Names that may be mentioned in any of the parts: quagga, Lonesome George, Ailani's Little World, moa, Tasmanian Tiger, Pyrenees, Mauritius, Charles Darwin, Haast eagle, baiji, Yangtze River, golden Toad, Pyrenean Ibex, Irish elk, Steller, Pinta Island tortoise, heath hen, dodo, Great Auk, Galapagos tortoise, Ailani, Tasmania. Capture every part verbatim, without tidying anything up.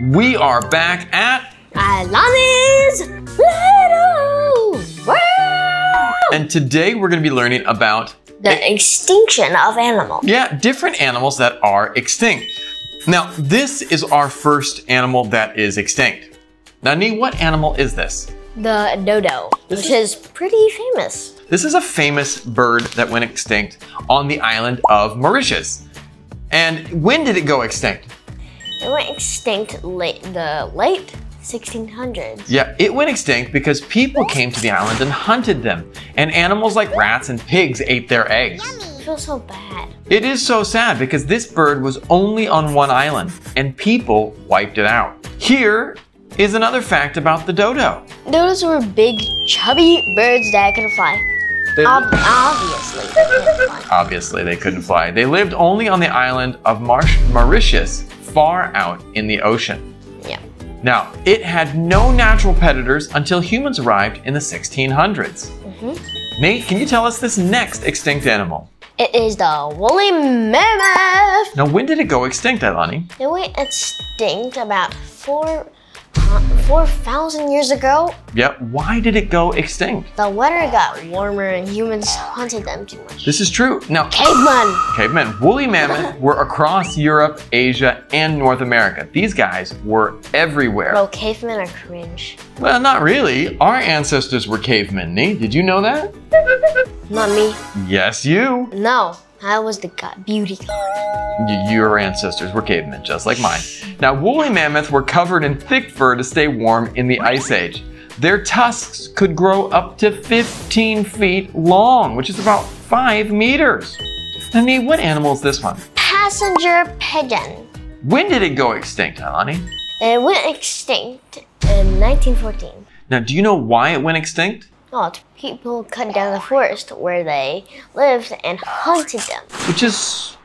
We are back at Ailani's Little World! And today we're going to be learning about the extinction of animals. Yeah, different animals that are extinct. Now, this is our first animal that is extinct. Now, Nee, what animal is this? The dodo, which is pretty famous. This is a famous bird that went extinct on the island of Mauritius. And when did it go extinct? It went extinct late, the late sixteen hundreds. Yeah, it went extinct because people came to the island and hunted them. And animals like rats and pigs ate their eggs. Yummy. I feel so bad. It is so sad because this bird was only on one island and people wiped it out. Here is another fact about the dodo. Dodos were big, chubby birds that could fly. They Ob obviously, they couldn't fly. Obviously, they couldn't fly. They lived only on the island of Mauritius, far out in the ocean. Yeah. Now, it had no natural predators until humans arrived in the sixteen hundreds. Mm-hmm. Nate, can you tell us this next extinct animal? It is the woolly mammoth. Now, when did it go extinct, Ailani? It went extinct about four. four thousand years ago? Yep. Why did it go extinct? The weather got warmer and humans hunted them too much. This is true. Now, cavemen. Cavemen. Woolly mammoths were across Europe, Asia, and North America. These guys were everywhere. Well, cavemen are cringe. Well, not really. Our ancestors were cavemen, Nee. Did you know that? Not me. Yes, you. No. I was the god, beauty god. Your ancestors were cavemen, just like mine. Now, woolly mammoths were covered in thick fur to stay warm in the Ice Age. Their tusks could grow up to fifteen feet long, which is about five meters. And Nee, what animal is this one? Passenger pigeon. When did it go extinct, Ailani? It went extinct in nineteen fourteen. Now, do you know why it went extinct? Oh, people cut down the forest where they lived and hunted them. Which is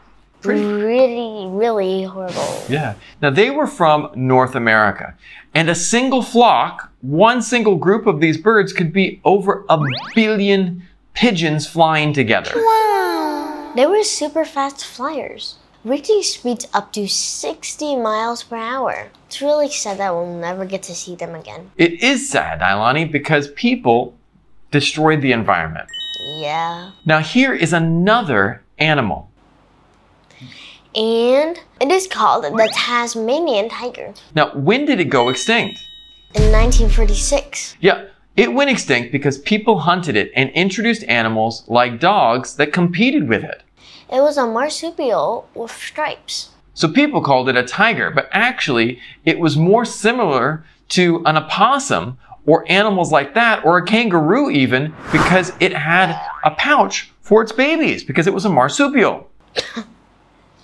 pretty... really, really horrible. Yeah. Now, they were from North America. And a single flock, one single group of these birds could be over a billion pigeons flying together. Wow. They were super fast flyers, reaching speeds up to sixty miles per hour. It's really sad that we'll never get to see them again. It is sad, Ailani, because people destroyed the environment. Yeah. Now here is another animal. And it is called the Tasmanian tiger. Now, when did it go extinct? In nineteen forty-six. Yeah, it went extinct because people hunted it and introduced animals like dogs that competed with it. It was a marsupial with stripes. So people called it a tiger, but actually it was more similar to an opossum or animals like that, or a kangaroo even, because it had a pouch for its babies, because it was a marsupial.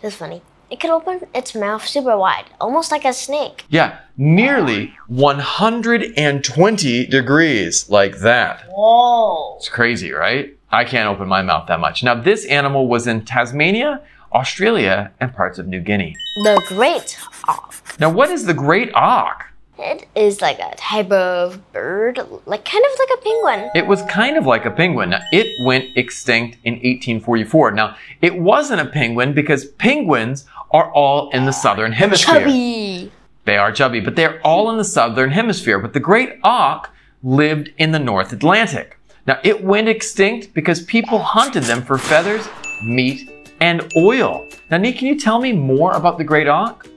That's funny. It could open its mouth super wide, almost like a snake. Yeah, nearly one hundred twenty degrees like that. Whoa. It's crazy, right? I can't open my mouth that much. Now, this animal was in Tasmania, Australia, and parts of New Guinea. The Great Auk. Now, what is the Great Auk? It is like a type of bird, like kind of like a penguin. It was kind of like a penguin. Now, it went extinct in eighteen forty-four. Now, it wasn't a penguin because penguins are all in the southern hemisphere. Chubby. They are chubby, but they're all in the southern hemisphere. But the Great Auk lived in the North Atlantic. Now, it went extinct because people hunted them for feathers, meat, and oil. Now, Nee, can you tell me more about the Great Auk?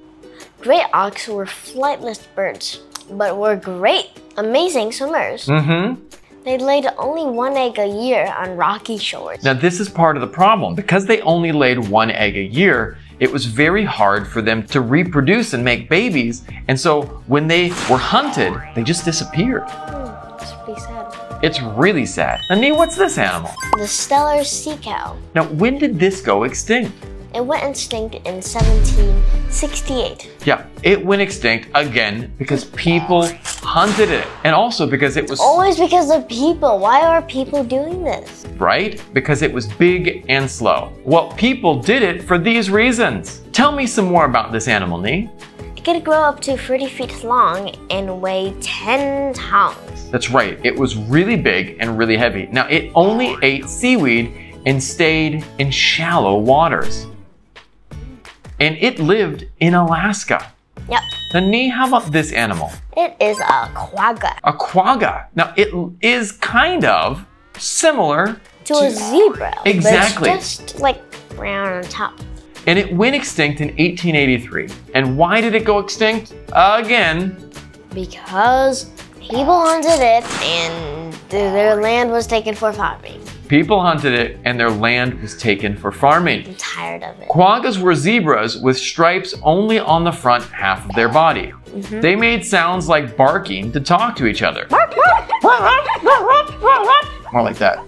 Great auks were flightless birds, but were great, amazing swimmers. Mm-hmm. They laid only one egg a year on rocky shores. Now, this is part of the problem. Because they only laid one egg a year, it was very hard for them to reproduce and make babies. And so when they were hunted, they just disappeared. Mm, that's pretty sad. It's really sad. Now, Nee, what's this animal? The Steller sea cow. Now, when did this go extinct? It went extinct in seventeen sixty-eight. Yeah, it went extinct again because people hunted it. And also because it was... always because of people. Why are people doing this? Right? Because it was big and slow. Well, people did it for these reasons. Tell me some more about this animal, Nee. It could grow up to thirty feet long and weigh ten tons. That's right. It was really big and really heavy. Now, it only ate seaweed and stayed in shallow waters. And it lived in Alaska. Yep. The knee, how about this animal? It is a quagga. A quagga. Now, it is kind of similar to, to a zebra. Exactly. But it's just like brown on top. And it went extinct in eighteen eighty-three. And why did it go extinct? Again. Because people hunted it and their land was taken for farming. People hunted it and their land was taken for farming. I'm tired of it. Quaggas were zebras with stripes only on the front half of their body. Mm-hmm. They made sounds like barking to talk to each other. More like that.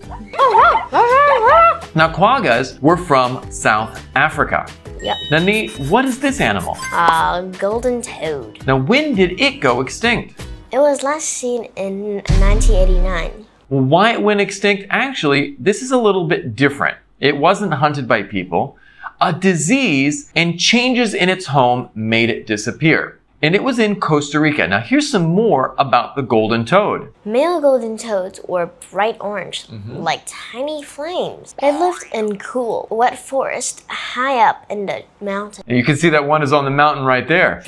Now, quaggas were from South Africa. Yep. Nani, what is this animal? Uh, golden toad. Now, when did it go extinct? It was last seen in nineteen eighty-nine. Why it went extinct? Actually, this is a little bit different. It wasn't hunted by people. A disease and changes in its home made it disappear. And it was in Costa Rica. Now, here's some more about the golden toad. Male golden toads were bright orange, mm-hmm. like tiny flames. They lived in cool, wet forest high up in the mountain. And you can see that one is on the mountain right there.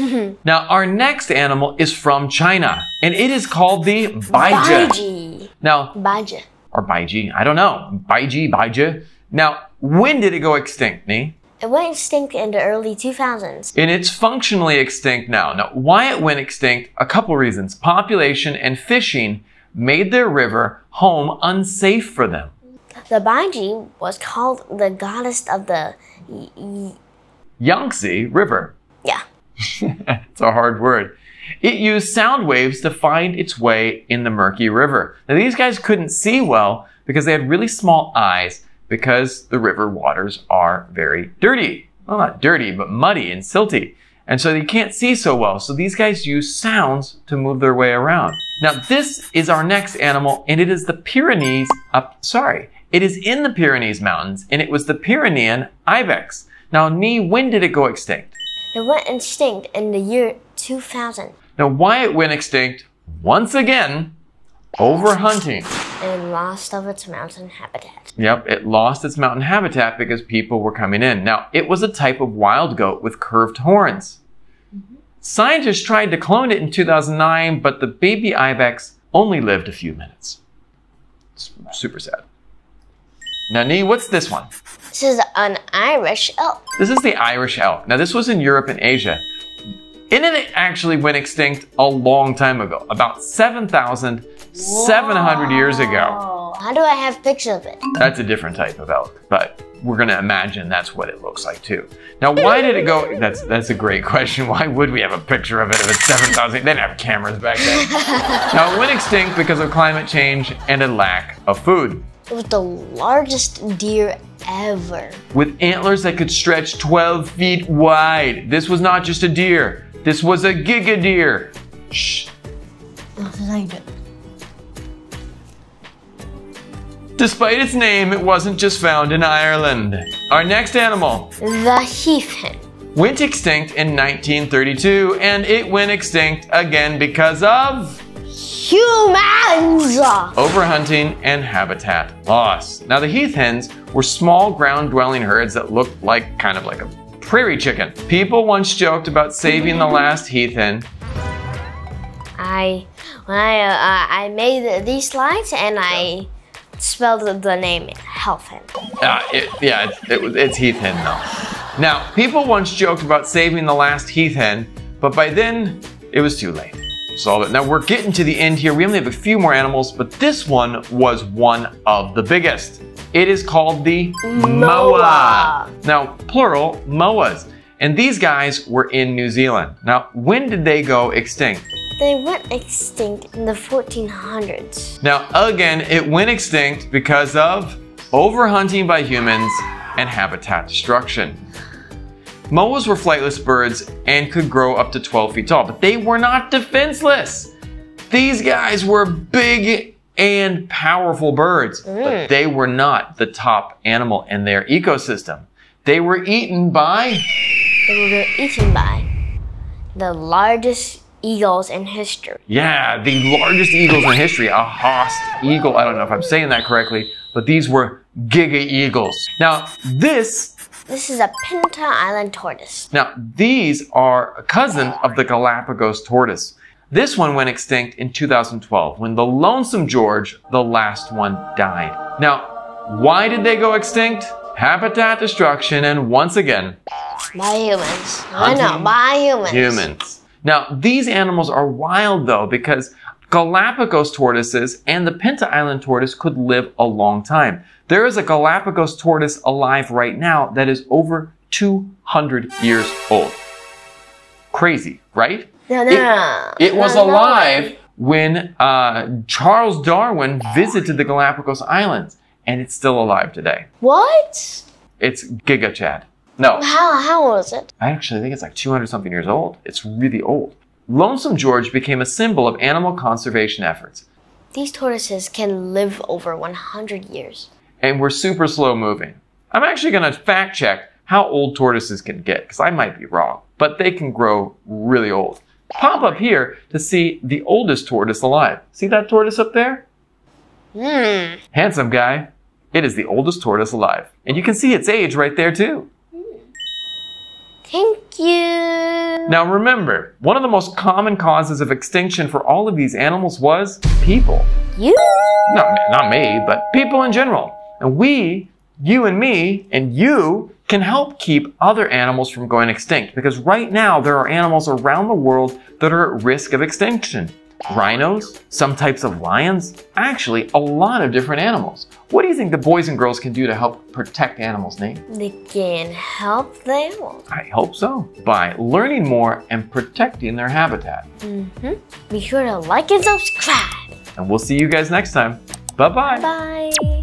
Now, our next animal is from China, and it is called the baiji. Baiji. Now, baiji. Or baiji, I don't know. Baiji, baiji. Now, when did it go extinct, Nee? It went extinct in the early two thousands. And it's functionally extinct now. Now, why it went extinct? A couple reasons. Population and fishing made their river home unsafe for them. The baiji was called the goddess of the Yangtze River. Yeah. It's a hard word. It used sound waves to find its way in the murky river. Now, these guys couldn't see well because they had really small eyes because the river waters are very dirty. Well, not dirty, but muddy and silty. And so they can't see so well. So these guys use sounds to move their way around. Now, this is our next animal, and it is the Pyrenees, up, sorry, it is in the Pyrenees Mountains, and it was the Pyrenean Ibex. Now, Nee, when did it go extinct? It went extinct in the year two thousand. Now, why it went extinct, once again, overhunting. It lost of its mountain habitat. Yep, it lost its mountain habitat because people were coming in. Now, it was a type of wild goat with curved horns. Mm-hmm. Scientists tried to clone it in two thousand nine, but the baby ibex only lived a few minutes. It's super sad. Nani, what's this one? This is an Irish elk. This is the Irish elk. Now, this was in Europe and Asia. And it actually went extinct a long time ago, about seven thousand seven hundred years ago. How do I have pictures of it? That's a different type of elk, but we're gonna imagine that's what it looks like too. Now, why did it go, that's that's a great question. Why would we have a picture of it if it's seven thousand? They didn't have cameras back then. Now, it went extinct because of climate change and a lack of food. It was the largest deer ever. With antlers that could stretch twelve feet wide. This was not just a deer. This was a giga deer. Shh. Despite its name, it wasn't just found in Ireland. Our next animal. The heath hen. Went extinct in nineteen thirty-two, and it went extinct again because of humans. Overhunting and habitat loss. Now, the heath hens were small ground-dwelling herds that looked like kind of like a prairie chicken. People once joked about saving the last heath hen. I, when I, uh, I made these slides and I spelled the name heath hen. Uh, it, yeah, it, it, it's heath hen though. Now, people once joked about saving the last heath hen, but by then it was too late. Solve it. Now, we're getting to the end here. We only have a few more animals, but this one was one of the biggest. It is called the moa. Now, plural, moas. And these guys were in New Zealand. Now, when did they go extinct? They went extinct in the fourteen hundreds. Now, again, it went extinct because of overhunting by humans and habitat destruction. Moas were flightless birds and could grow up to twelve feet tall, but they were not defenseless. These guys were big and powerful birds, mm. but they were not the top animal in their ecosystem. They were eaten by? They were eaten by the largest eagles in history. Yeah, the largest eagles in history, a Haast eagle. I don't know if I'm saying that correctly, but these were giga eagles. Now, this This is a Pinta Island tortoise. Now, these are a cousin of the Galapagos tortoise. This one went extinct in two thousand twelve when the Lonesome George, the last one, died. Now, why did they go extinct? Habitat destruction, and once again, by humans. I know, by humans. Humans. Now, these animals are wild though, because Galapagos tortoises and the Pinta Island tortoise could live a long time. There is a Galapagos tortoise alive right now that is over two hundred years old. Crazy, right? No, no. It, it was no, alive no. when uh, Charles Darwin visited the Galapagos Islands, and it's still alive today. What? It's Giga Chad. No. How, how old is it? I actually think it's like two hundred something years old. It's really old. Lonesome George became a symbol of animal conservation efforts. These tortoises can live over one hundred years. And we're super slow moving. I'm actually going to fact check how old tortoises can get, because I might be wrong, but they can grow really old. Pop up here to see the oldest tortoise alive. See that tortoise up there? Hmm. Handsome guy. It is the oldest tortoise alive. And you can see its age right there too. Thank you. Now remember, one of the most common causes of extinction for all of these animals was people. You? No, not me, but people in general. And we, you and me, and you can help keep other animals from going extinct, because right now there are animals around the world that are at risk of extinction. Rhinos, some types of lions, actually a lot of different animals. What do you think the boys and girls can do to help protect animals, Nate? They can help them. I hope so. By learning more and protecting their habitat. Mm-hmm. Be sure to like and subscribe. And we'll see you guys next time. Bye-bye. Bye.